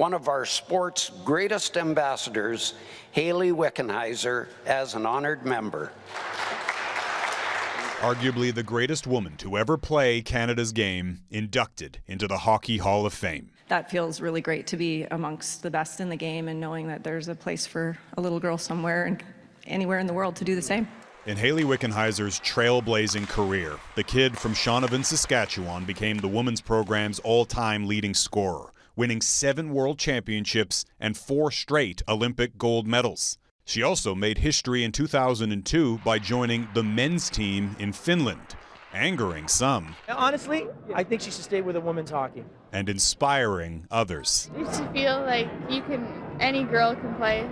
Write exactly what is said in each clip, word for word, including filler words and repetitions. one of our sport's greatest ambassadors, Hayley Wickenheiser, as an honored member. Arguably the greatest woman to ever play Canada's game, inducted into the Hockey Hall of Fame. That feels really great to be amongst the best in the game and knowing that there's a place for a little girl somewhere and anywhere in the world to do the same. In Hayley Wickenheiser's trailblazing career, the kid from Shaunavon, Saskatchewan, became the women's program's all-time leading scorer, winning seven world championships and four straight Olympic gold medals. She also made history in two thousand two by joining the men's team in Finland, angering some. Honestly, I think she should stay with a women's hockey. And inspiring others. You should feel like you can, any girl can play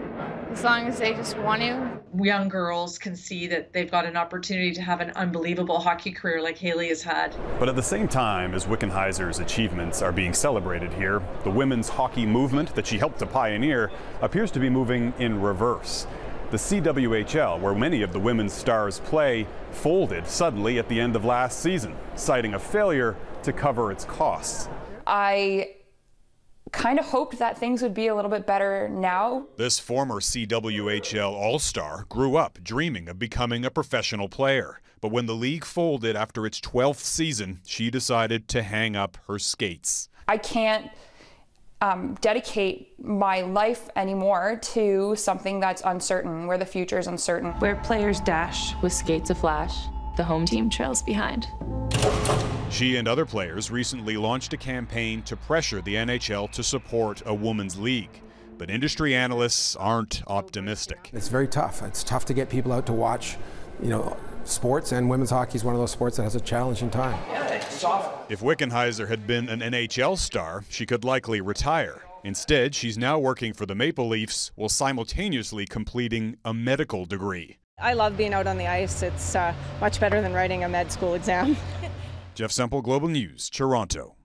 as long as they just want to. Young girls can see that they've got an opportunity to have an unbelievable hockey career like Hayley has had. But at the same time as Wickenheiser's achievements are being celebrated here, the women's hockey movement that she helped to pioneer appears to be moving in reverse. The C W H L, where many of the women's stars play, folded suddenly at the end of last season, citing a failure to cover its costs. I kind of hoped that things would be a little bit better now. This former C W H L All-Star grew up dreaming of becoming a professional player. But when the league folded after its twelfth season, she decided to hang up her skates. I can't um, dedicate my life anymore to something that's uncertain, where the future is uncertain. Where players dash with skates aflash, the home team trails behind. She and other players recently launched a campaign to pressure the N H L to support a women's league. But industry analysts aren't optimistic. It's very tough. It's tough to get people out to watch, you know, sports, and women's hockey is one of those sports that has a challenging time. If Wickenheiser had been an N H L star, she could likely retire. Instead, she's now working for the Maple Leafs while simultaneously completing a medical degree. I love being out on the ice. It's uh, much better than writing a med school exam. Jeff Semple, Global News, Toronto.